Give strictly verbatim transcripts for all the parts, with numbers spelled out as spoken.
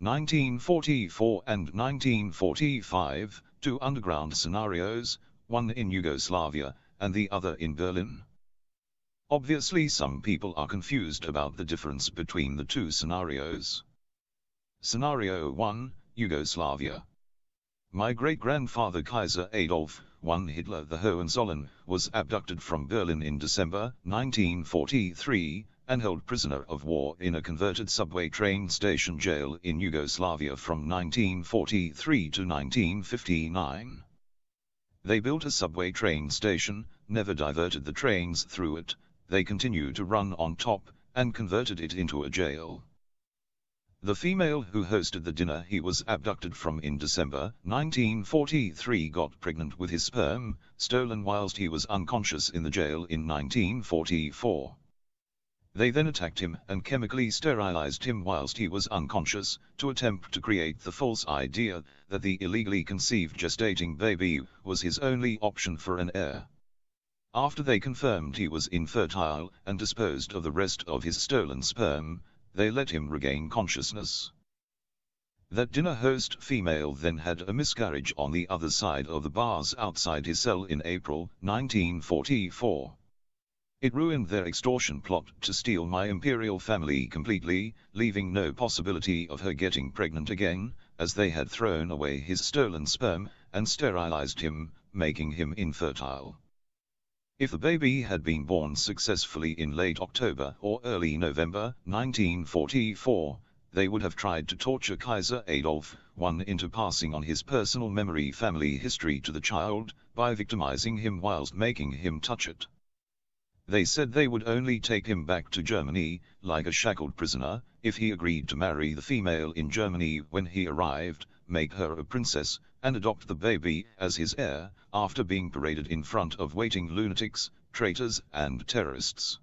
nineteen forty-four and nineteen forty-five, two underground scenarios, one in Yugoslavia and the other in Berlin. Obviously, some people are confused about the difference between the two scenarios. Scenario one, Yugoslavia. My great-grandfather Kaiser Adolf the First Hitler the Hohenzollern was abducted from Berlin in December nineteen forty-three and held prisoner of war in a converted subway train station jail in Yugoslavia from nineteen forty-three to nineteen fifty-nine. They built a subway train station, never diverted the trains through it, they continued to run on top, and converted it into a jail. The female who hosted the dinner he was abducted from in December nineteen forty-three got pregnant with his sperm, stolen whilst he was unconscious in the jail in nineteen forty-four. They then attacked him and chemically sterilized him whilst he was unconscious, to attempt to create the false idea that the illegally conceived gestating baby was his only option for an heir. After they confirmed he was infertile and disposed of the rest of his stolen sperm, they let him regain consciousness. That dinner host female then had a miscarriage on the other side of the bars outside his cell in April nineteen forty-four. It ruined their extortion plot to steal my imperial family completely, leaving no possibility of her getting pregnant again, as they had thrown away his stolen sperm and sterilized him, making him infertile. If the baby had been born successfully in late October or early November nineteen forty-four, they would have tried to torture Kaiser Adolf the First into passing on his personal memory family history to the child by victimizing him whilst making him touch it. They said they would only take him back to Germany, like a shackled prisoner, if he agreed to marry the female in Germany when he arrived, make her a princess, and adopt the baby as his heir, after being paraded in front of waiting lunatics, traitors and terrorists.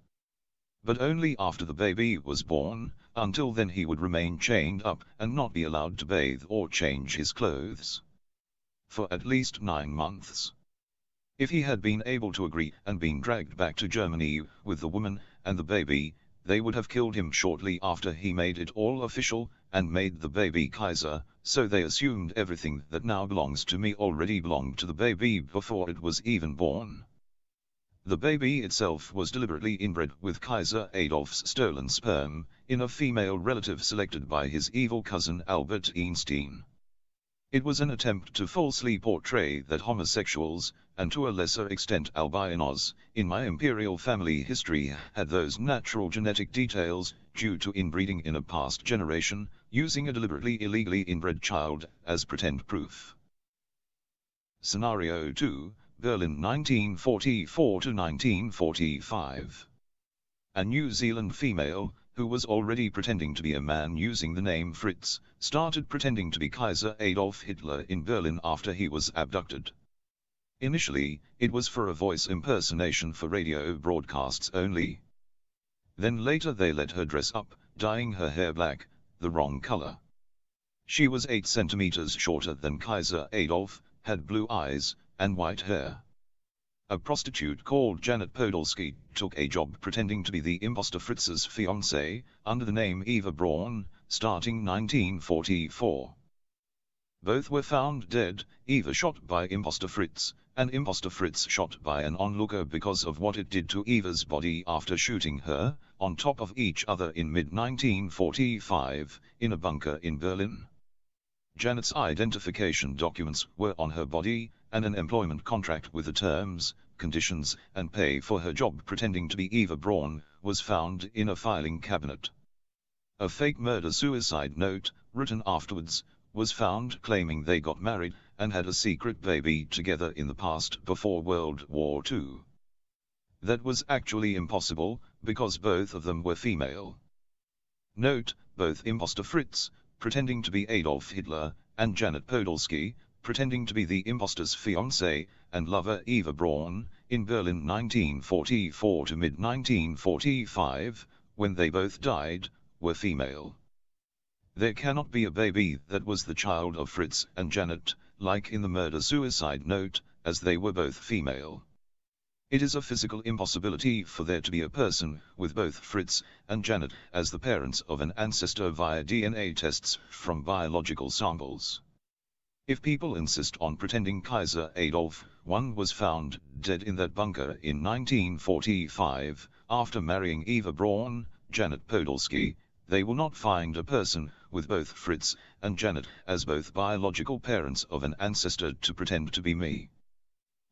But only after the baby was born, until then he would remain chained up and not be allowed to bathe or change his clothes. For at least nine months. If he had been able to agree and been dragged back to Germany with the woman and the baby, they would have killed him shortly after he made it all official and made the baby Kaiser, so they assumed everything that now belongs to me already belonged to the baby before it was even born. The baby itself was deliberately inbred with Kaiser Adolf's stolen sperm in a female relative selected by his evil cousin Albert Einstein. It was an attempt to falsely portray that homosexuals, and to a lesser extent albinos, in my imperial family history had those natural genetic details due to inbreeding in a past generation, using a deliberately illegally inbred child as pretend proof. Scenario two, Berlin nineteen forty-four to nineteen forty-five. A New Zealand female, who was already pretending to be a man using the name Fritz, started pretending to be Kaiser Adolf Hitler in Berlin after he was abducted. Initially, it was for a voice impersonation for radio broadcasts only. Then later they let her dress up, dyeing her hair black, the wrong color. She was eight centimeters shorter than Kaiser Adolf, had blue eyes, and white hair. A prostitute called Janet Podolsky took a job pretending to be the imposter Fritz's fiancée, under the name Eva Braun, starting nineteen forty-four. Both were found dead, Eva shot by imposter Fritz, and imposter Fritz shot by an onlooker because of what it did to Eva's body after shooting her, on top of each other in mid nineteen forty-five, in a bunker in Berlin. Janet's identification documents were on her body, and an employment contract with the terms, conditions, and pay for her job pretending to be Eva Braun was found in a filing cabinet. A fake murder-suicide note, written afterwards, was found claiming they got married and had a secret baby together in the past before World War Two. That was actually impossible, because both of them were female. Note, both imposter Fritz, pretending to be Adolf Hitler, and Janet Podolsky, pretending to be the imposter's fiancée and lover Eva Braun, in Berlin nineteen forty-four to mid nineteen forty-five, when they both died, were female. There cannot be a baby that was the child of Fritz and Janet, like in the murder-suicide note, as they were both female. It is a physical impossibility for there to be a person with both Fritz and Janet as the parents of an ancestor via D N A tests from biological samples. If people insist on pretending Kaiser Adolf the first was found dead in that bunker in nineteen forty-five, after marrying Eva Braun, Janet Podolsky, they will not find a person with both Fritz and Janet as both biological parents of an ancestor to pretend to be me.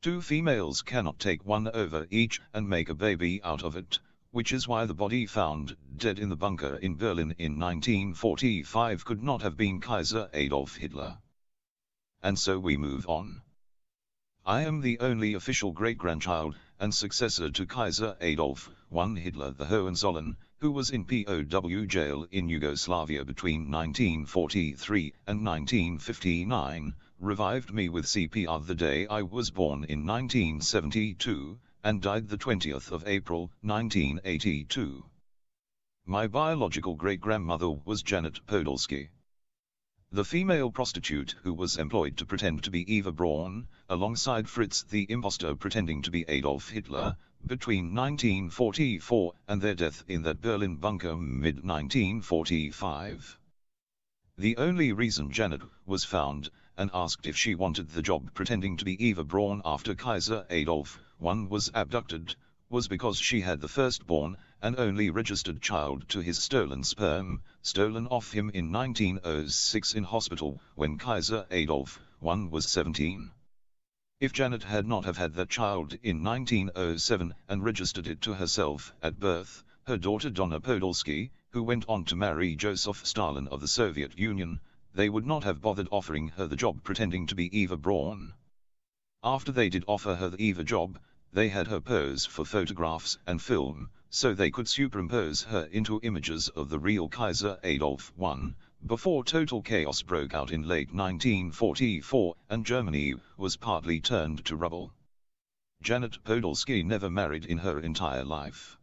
Two females cannot take one over each and make a baby out of it, which is why the body found dead in the bunker in Berlin in nineteen forty-five could not have been Kaiser Adolf Hitler. And so we move on. I am the only official great-grandchild and successor to Kaiser Adolf the first Hitler the Hohenzollern, who was in P O W jail in Yugoslavia between nineteen forty-three and nineteen fifty-nine, revived me with C P R the day I was born in nineteen seventy-two, and died the twentieth of April, nineteen eighty-two. My biological great-grandmother was Janet Podolsky, the female prostitute who was employed to pretend to be Eva Braun, alongside Fritz the imposter pretending to be Adolf Hitler, between nineteen forty-four and their death in that Berlin bunker mid nineteen forty-five. The only reason Janet was found and asked if she wanted the job pretending to be Eva Braun after Kaiser Adolf the first was abducted was because she had the firstborn and only registered child to his stolen sperm, stolen off him in nineteen oh six in hospital when Kaiser Adolf the first was seventeen. If Janet had not have had that child in nineteen oh seven and registered it to herself at birth, her daughter Donna Podolsky, who went on to marry Joseph Stalin of the Soviet Union, they would not have bothered offering her the job pretending to be Eva Braun. After they did offer her the Eva job, they had her pose for photographs and film, so they could superimpose her into images of the real Kaiser Adolf the first, before total chaos broke out in late nineteen forty-four and Germany was partly turned to rubble. Janet Podolsky never married in her entire life.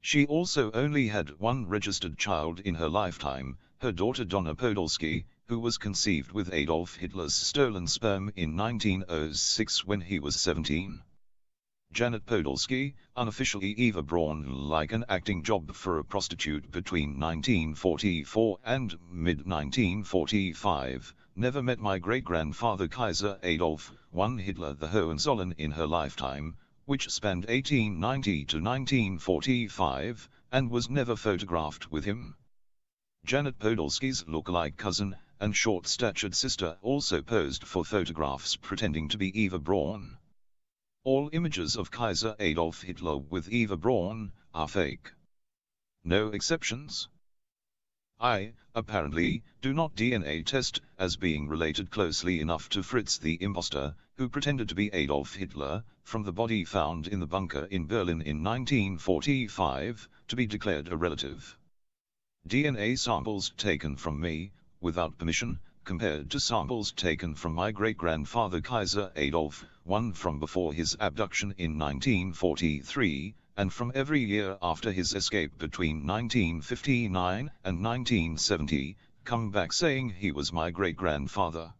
She also only had one registered child in her lifetime, her daughter Donna Podolsky, who was conceived with Adolf Hitler's stolen sperm in nineteen oh six when he was seventeen. Janet Podolsky, unofficially Eva Braun, like an acting job for a prostitute between nineteen forty-four and mid nineteen forty-five, never met my great-grandfather Kaiser Adolf the first Hitler the Hohenzollern in her lifetime, which spanned eighteen ninety to nineteen forty-five, and was never photographed with him. Janet Podolsky's look-alike cousin and short-statured sister also posed for photographs pretending to be Eva Braun. All images of Kaiser Adolf Hitler with Eva Braun are fake. No exceptions. I, apparently, do not D N A test as being related closely enough to Fritz the imposter, who pretended to be Adolf Hitler, from the body found in the bunker in Berlin in nineteen forty-five, to be declared a relative. D N A samples taken from me, without permission, compared to samples taken from my great-grandfather Kaiser Adolf the first from before his abduction in nineteen forty-three, and from every year after his escape between nineteen fifty-nine and nineteen seventy, come back saying he was my great-grandfather.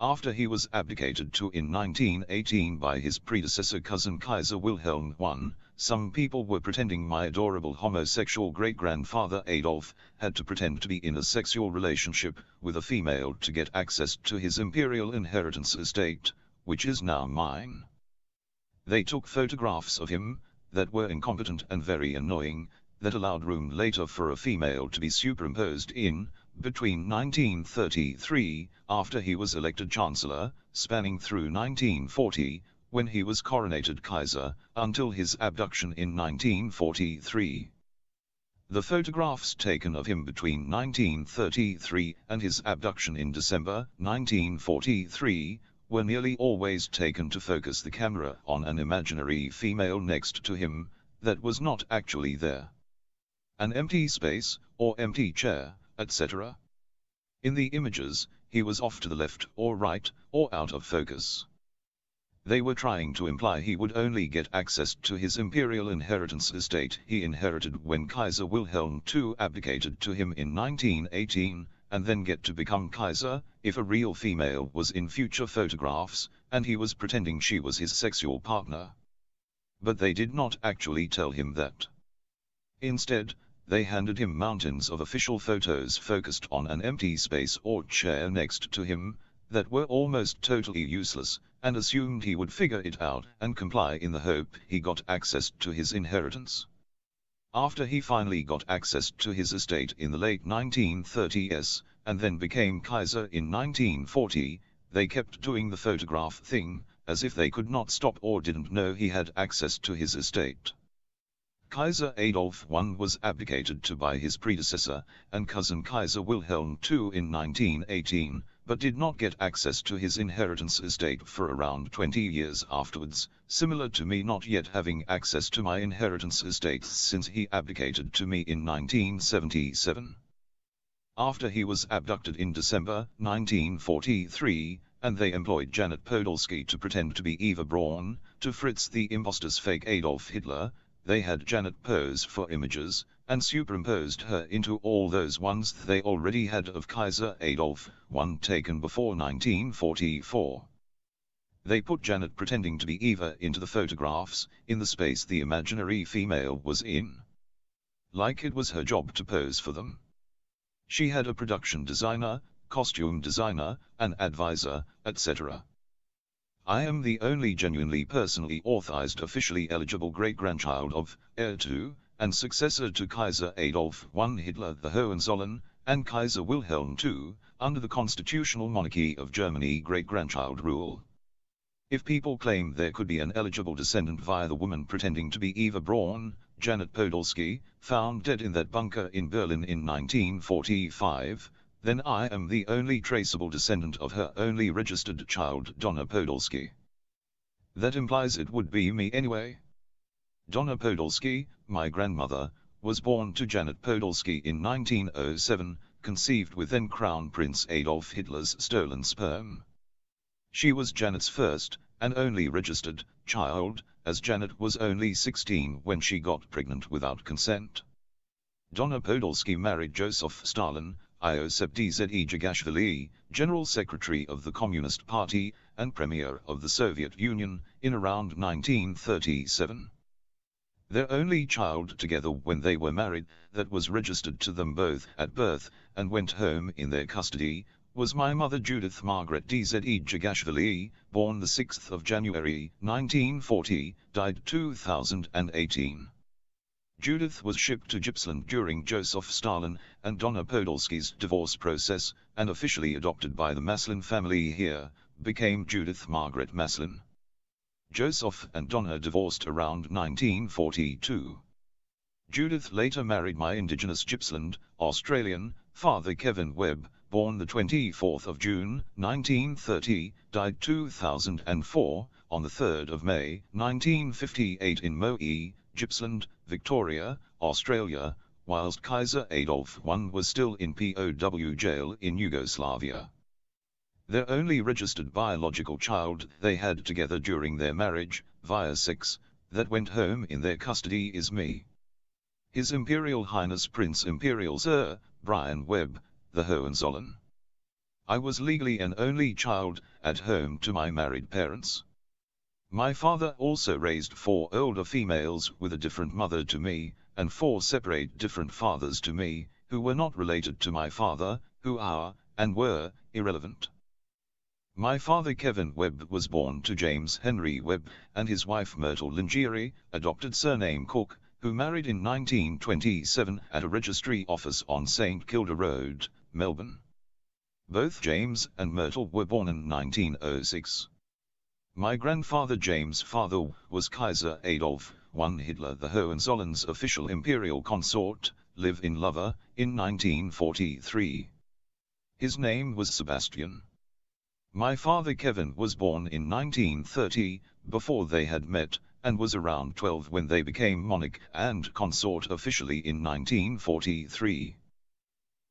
After he was abdicated to in nineteen eighteen by his predecessor cousin Kaiser Wilhelm the first, some people were pretending my adorable homosexual great-grandfather Adolf had to pretend to be in a sexual relationship with a female to get access to his imperial inheritance estate, which is now mine. They took photographs of him that were incompetent and very annoying, that allowed room later for a female to be superimposed in, between nineteen thirty-three, after he was elected Chancellor, spanning through nineteen forty, when he was coronated Kaiser, until his abduction in nineteen forty-three. The photographs taken of him between nineteen thirty-three and his abduction in December nineteen forty-three were nearly always taken to focus the camera on an imaginary female next to him that was not actually there, an empty space or empty chair, et cetera. In the images, he was off to the left or right or out of focus. They were trying to imply he would only get access to his imperial inheritance estate he inherited when Kaiser Wilhelm the second abdicated to him in nineteen eighteen, and then get to become Kaiser, if a real female was in future photographs, and he was pretending she was his sexual partner. but they did not actually tell him that. Instead, they handed him mountains of official photos focused on an empty space or chair next to him, that were almost totally useless, and assumed he would figure it out and comply in the hope he got access to his inheritance. After he finally got access to his estate in the late nineteen thirties, and then became Kaiser in nineteen forty, they kept doing the photograph thing, as if they could not stop or didn't know he had access to his estate. Kaiser Adolf the First was abdicated to by his predecessor and cousin Kaiser Wilhelm the Second in nineteen eighteen, but did not get access to his inheritance estate for around twenty years afterwards, similar to me not yet having access to my inheritance estate since he abdicated to me in nineteen seventy-seven. After he was abducted in December nineteen forty-three, and they employed Janet Podolsky to pretend to be Eva Braun, to Fritz the imposter's fake Adolf Hitler, they had Janet pose for images, and superimposed her into all those ones they already had of Kaiser Adolf the First taken before nineteen forty-four. They put Janet pretending to be Eva into the photographs, in the space the imaginary female was in. Like it was her job to pose for them. She had a production designer, costume designer, an advisor, et cetera. I am the only genuinely personally authorized officially eligible great-grandchild of, heir to, and successor to Kaiser Adolf the First Hitler the Hohenzollern, and Kaiser Wilhelm the Second, under the Constitutional Monarchy of Germany great-grandchild rule. If people claim there could be an eligible descendant via the woman pretending to be Eva Braun, Janet Podolsky, found dead in that bunker in Berlin in nineteen forty-five, then I am the only traceable descendant of her only registered child Donna Podolsky. That implies it would be me anyway. Donna Podolsky, my grandmother, was born to Janet Podolsky in nineteen oh seven, conceived with then Crown Prince Adolf Hitler's stolen sperm. She was Janet's first, and only registered, child, as Janet was only sixteen when she got pregnant without consent. Donna Podolsky married Joseph Stalin, Iosep Dzhegi Dzhegashvili, General Secretary of the Communist Party and Premier of the Soviet Union, in around nineteen thirty-seven. Their only child together when they were married, that was registered to them both at birth and went home in their custody, was my mother Judith Margaret Dzhegi Dzhegashvili, born the sixth of January nineteen forty, died two thousand eighteen. Judith was shipped to Gippsland during Joseph Stalin and Donna Podolsky's divorce process, and officially adopted by the Maslin family here, became Judith Margaret Maslin. Joseph and Donna divorced around nineteen forty-two. Judith later married my indigenous Gippsland, Australian, father Kevin Webb, born the twenty-fourth of June, nineteen thirty, died two thousand four, on the third of May, nineteen fifty-eight in Moe, Gippsland, Victoria, Australia, whilst Kaiser Adolf the First was still in P O W jail in Yugoslavia. Their only registered biological child they had together during their marriage, via sex, that went home in their custody is me. His Imperial Highness Prince Imperial Sir Brian Webb the Hohenzollern. I was legally an only child, at home to my married parents. My father also raised four older females with a different mother to me, and four separate different fathers to me, who were not related to my father, who are, and were, irrelevant. My father Kevin Webb was born to James Henry Webb and his wife Myrtle Lingieri, adopted surname Cook, who married in nineteen twenty-seven at a registry office on Saint Kilda Road, Melbourne. Both James and Myrtle were born in nineteen oh six. My grandfather James' father was Kaiser Adolf the First Hitler the Hohenzollern's official imperial consort, live-in lover, in nineteen forty-three. His name was Sebastian. My father Kevin was born in nineteen thirty, before they had met, and was around twelve when they became monarch and consort officially in nineteen forty-three.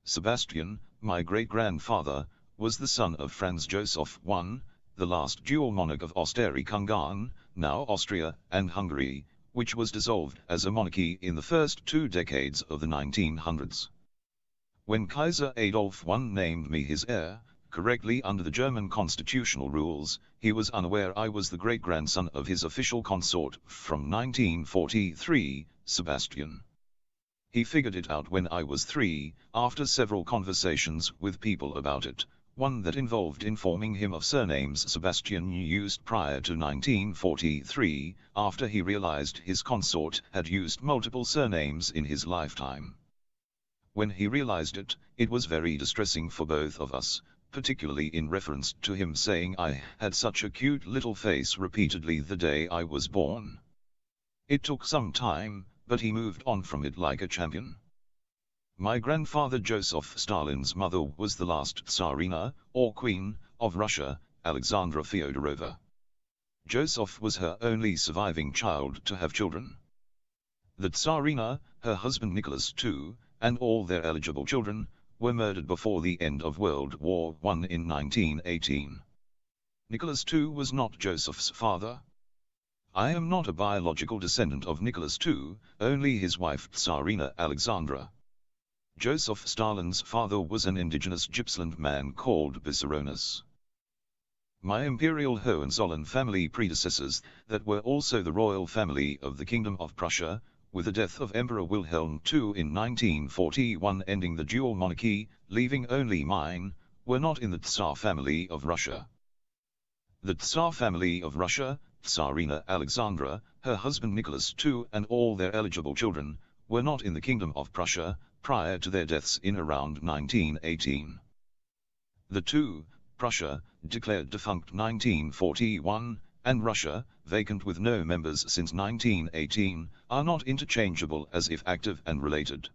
Sebastian, my great-grandfather, was the son of Franz Joseph the First, the last dual monarch of Osteri-Ungarn, now Austria and Hungary, which was dissolved as a monarchy in the first two decades of the nineteen hundreds. When Kaiser Adolf the First named me his heir, correctly under the German constitutional rules, he was unaware I was the great-grandson of his official consort from nineteen forty-three, Sebastian. He figured it out when I was three, after several conversations with people about it, one that involved informing him of surnames Sebastian used prior to nineteen forty-three, after he realized his consort had used multiple surnames in his lifetime. When he realized it, it was very distressing for both of us, particularly in reference to him saying I had such a cute little face repeatedly the day I was born. It took some time, but he moved on from it like a champion. My grandfather Joseph Stalin's mother was the last Tsarina, or Queen, of Russia, Alexandra Feodorovna. Joseph was her only surviving child to have children. The Tsarina, her husband Nicholas the Second, and all their eligible children, were murdered before the end of World War One in nineteen eighteen. Nicholas the Second was not Joseph's father. I am not a biological descendant of Nicholas the Second, only his wife Tsarina Alexandra. Joseph Stalin's father was an indigenous Gippsland man called Biseronis. My Imperial Hohenzollern family predecessors that were also the royal family of the Kingdom of Prussia, with the death of Emperor Wilhelm the Second in nineteen forty-one ending the dual monarchy, leaving only mine, were not in the Tsar family of Russia. The Tsar family of Russia, Tsarina Alexandra, her husband Nicholas the Second and all their eligible children, were not in the Kingdom of Prussia, prior to their deaths in around nineteen eighteen. The two, Prussia, declared defunct nineteen forty-one, and Russia, vacant with no members since nineteen eighteen, are not interchangeable as if active and related.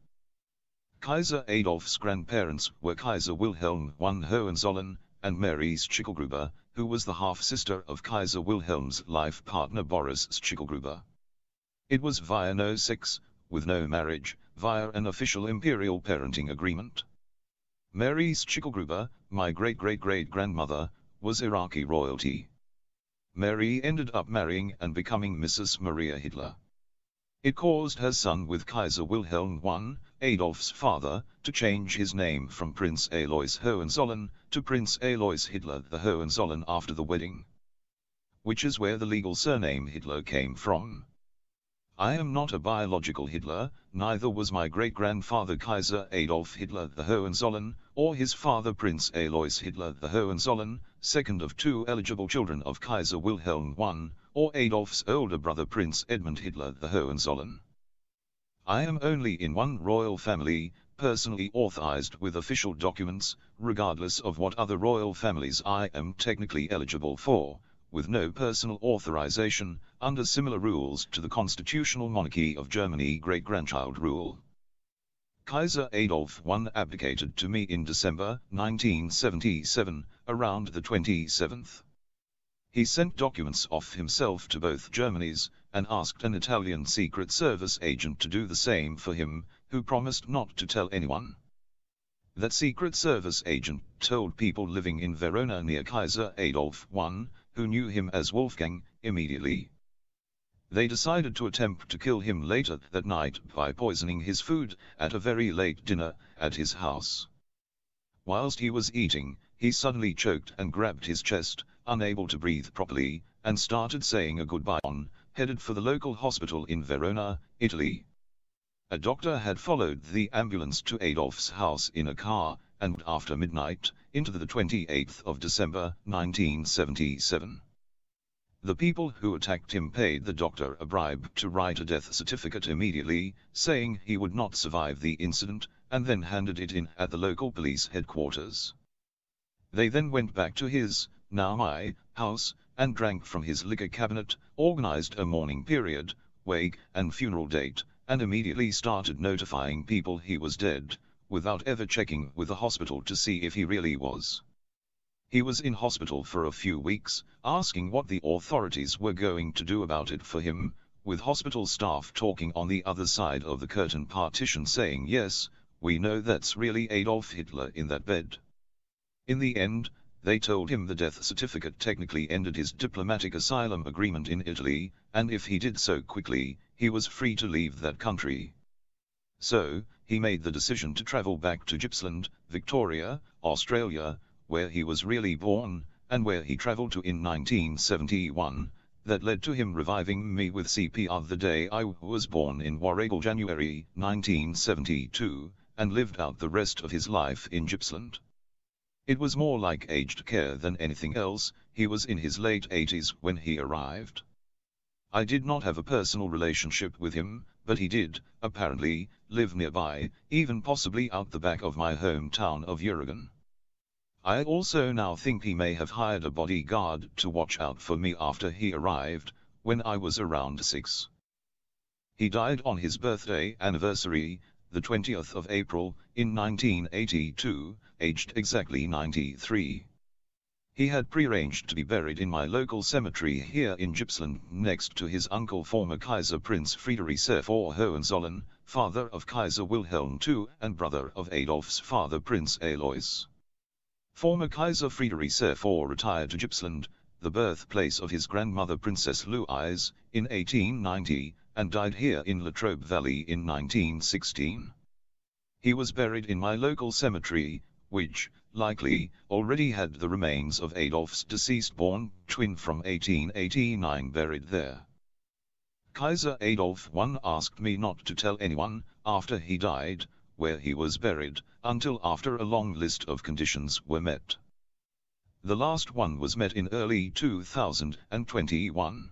Kaiser Adolf's grandparents were Kaiser Wilhelm the First Hohenzollern, and Mary Schickelgruber, who was the half-sister of Kaiser Wilhelm's life partner Boris Schickelgruber. It was via no sex, with no marriage, via an official imperial parenting agreement. Mary Schickelgruber, my great-great-great-grandmother, was Iraqi royalty. Mary ended up marrying and becoming Missus Maria Hitler. It caused her son with Kaiser Wilhelm the First, Adolf's father, to change his name from Prince Alois Hohenzollern to Prince Alois Hitler the Hohenzollern after the wedding, which is where the legal surname Hitler came from. I am not a biological Hitler, neither was my great-grandfather Kaiser Adolf Hitler the Hohenzollern, or his father Prince Alois Hitler the Hohenzollern, second of two eligible children of Kaiser Wilhelm the First, or Adolf's older brother Prince Edmund Hitler the Hohenzollern. I am only in one royal family, personally authorized with official documents, regardless of what other royal families I am technically eligible for, with no personal authorization, under similar rules to the Constitutional Monarchy of Germany great-grandchild rule. Kaiser Adolf the First abdicated to me in December nineteen seventy-seven, around the twenty-seventh. He sent documents off himself to both Germanys, and asked an Italian Secret Service agent to do the same for him, who promised not to tell anyone. That Secret Service agent told people living in Verona near Kaiser Adolf the First, who knew him as Wolfgang, immediately. They decided to attempt to kill him later that night by poisoning his food at a very late dinner at his house. Whilst he was eating, he suddenly choked and grabbed his chest, unable to breathe properly, and started saying a goodbye on, headed for the local hospital in Verona, Italy. A doctor had followed the ambulance to Adolf's house in a car, and after midnight, into the twenty-eighth of December, nineteen seventy-seven. The people who attacked him paid the doctor a bribe to write a death certificate immediately, saying he would not survive the incident, and then handed it in at the local police headquarters. They then went back to his, now my, house, and drank from his liquor cabinet, organized a mourning period, wake and funeral date, and immediately started notifying people he was dead, without ever checking with the hospital to see if he really was. He was in hospital for a few weeks, asking what the authorities were going to do about it for him, with hospital staff talking on the other side of the curtain partition saying, yes, we know that's really Adolf Hitler in that bed. In the end, they told him the death certificate technically ended his diplomatic asylum agreement in Italy, and if he did so quickly, he was free to leave that country. So, he made the decision to travel back to Gippsland, Victoria, Australia, where he was really born, and where he traveled to in nineteen seventy-one, that led to him reviving me with C P of the day I was born in Warragel, January nineteen seventy-two, and lived out the rest of his life in Gippsland. It was more like aged care than anything else. He was in his late eighties when he arrived. I did not have a personal relationship with him, but he did, apparently, live nearby, even possibly out the back of my hometown of Urugan. I also now think he may have hired a bodyguard to watch out for me after he arrived, when I was around six. He died on his birthday anniversary, the twentieth of April, in nineteen eighty-two, aged exactly ninety-three. He had prearranged to be buried in my local cemetery here in Gippsland next to his uncle, former Kaiser Prince Friedrich Sir Hohenzollern, father of Kaiser Wilhelm the Second and brother of Adolf's father Prince Alois. Former Kaiser Friedrich Sir the Fourth retired to Gippsland, the birthplace of his grandmother Princess Louise, in eighteen ninety, and died here in Latrobe Valley in nineteen sixteen. He was buried in my local cemetery, which, likely, already had the remains of Adolf's deceased-born twin from eighteen eighty-nine buried there. Kaiser Adolf the First asked me not to tell anyone, after he died, where he was buried, until after a long list of conditions were met. The last one was met in early two thousand twenty-one.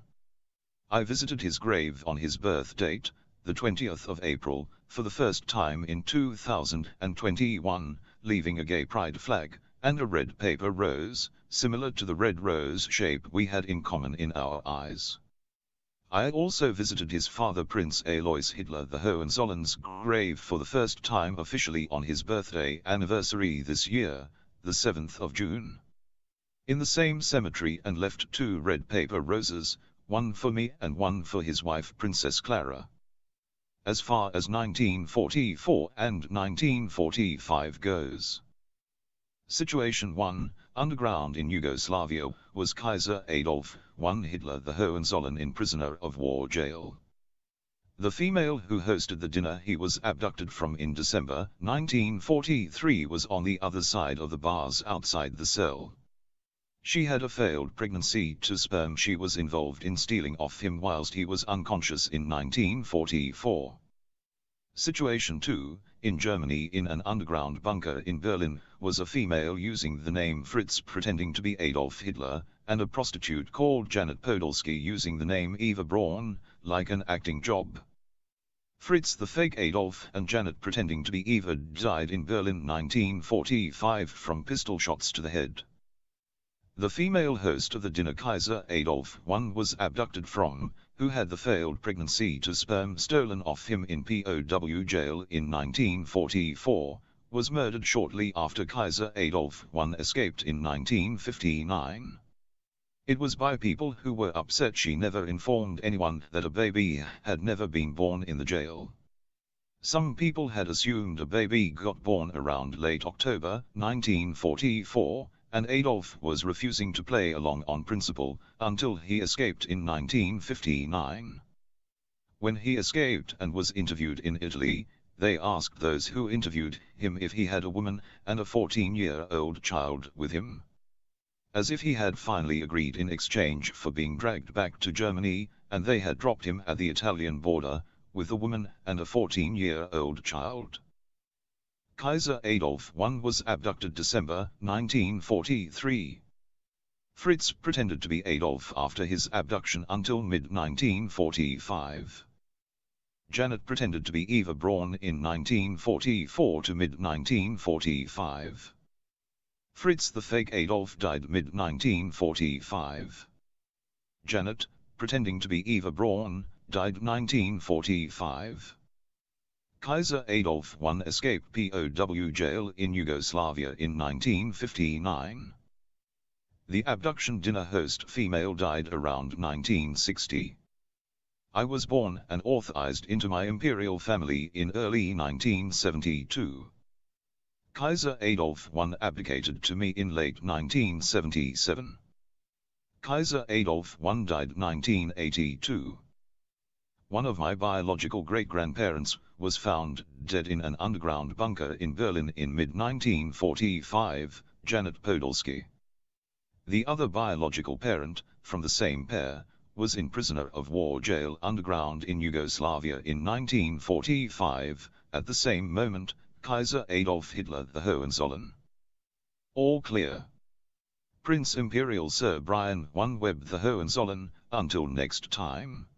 I visited his grave on his birth date, the twentieth of April, for the first time in two thousand twenty-one, leaving a gay pride flag, and a red paper rose, similar to the red rose shape we had in common in our eyes. I also visited his father Prince Alois Hitler the Hohenzollern's grave for the first time officially on his birthday anniversary this year, the seventh of June. In the same cemetery, and left two red paper roses, one for me and one for his wife Princess Clara. As far as nineteen forty-four and nineteen forty-five goes. Situation one, underground in Yugoslavia, was Kaiser Adolf the First Hitler the Hohenzollern in prisoner of war jail. The female who hosted the dinner he was abducted from in December nineteen forty-three was on the other side of the bars outside the cell. She had a failed pregnancy to sperm she was involved in stealing off him whilst he was unconscious in nineteen forty-four. Situation two, in Germany in an underground bunker in Berlin, was a female using the name Fritz pretending to be Adolf Hitler, and a prostitute called Janet Podolsky using the name Eva Braun, like an acting job. Fritz the fake Adolf and Janet pretending to be Eva died in Berlin nineteen forty-five from pistol shots to the head. The female host of the dinner Kaiser Adolf the First was abducted from, who had the failed pregnancy to sperm stolen off him in P O W jail in nineteen forty-four, was murdered shortly after Kaiser Adolf the First escaped in nineteen fifty-nine. It was by people who were upset she never informed anyone that a baby had never been born in the jail. Some people had assumed a baby got born around late October nineteen forty-four, and Adolf was refusing to play along on principle, until he escaped in nineteen fifty-nine. When he escaped and was interviewed in Italy, they asked those who interviewed him if he had a woman and a fourteen-year-old child with him. As if he had finally agreed in exchange for being dragged back to Germany, and they had dropped him at the Italian border, with a woman and a fourteen-year-old child. Kaiser Adolf the First was abducted December nineteen forty-three. Fritz pretended to be Adolf after his abduction until mid nineteen forty-five. Janet pretended to be Eva Braun in nineteen forty-four to mid nineteen forty-five. Fritz the fake Adolf died mid nineteen forty-five. Janet, pretending to be Eva Braun, died nineteen forty-five. Kaiser Adolf the First escaped P O W jail in Yugoslavia in nineteen fifty-nine. The abduction dinner host female died around nineteen sixty. I was born and authorized into my imperial family in early nineteen seventy-two. Kaiser Adolf the First abdicated to me in late nineteen seventy-seven. Kaiser Adolf the First died nineteen eighty-two. One of my biological great-grandparents was found dead in an underground bunker in Berlin in mid nineteen forty-five, Janet Podolsky. The other biological parent, from the same pair, was in prisoner of war jail underground in Yugoslavia in nineteen forty-five, at the same moment, Kaiser Adolf Hitler the Hohenzollern. All clear. Prince Imperial Sir Brian Webb the Hohenzollern, until next time.